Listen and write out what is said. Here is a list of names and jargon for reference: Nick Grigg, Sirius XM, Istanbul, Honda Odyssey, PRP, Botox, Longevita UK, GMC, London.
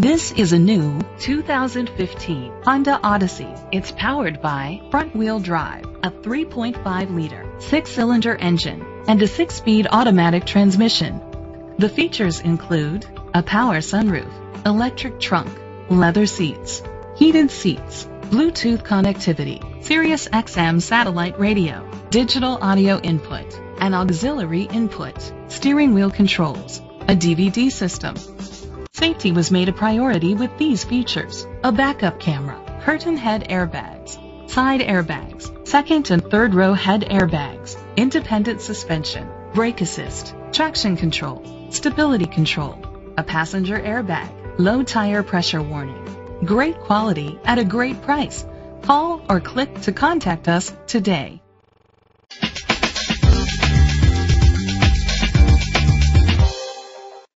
This is a new 2015 Honda Odyssey. It's powered by front-wheel drive, a 3.5-liter, 6-cylinder engine, and a 6-speed automatic transmission. The features include a power sunroof, electric trunk, leather seats, heated seats, Bluetooth connectivity, Sirius XM satellite radio, digital audio input, an auxiliary input, steering wheel controls, a DVD system. Safety was made a priority with these features: a backup camera, curtain head airbags, side airbags, second and third row head airbags, independent suspension, brake assist, traction control, stability control, a passenger airbag, low tire pressure warning. Great quality at a great price. Call or click to contact us today.